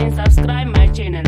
and subscribe my channel.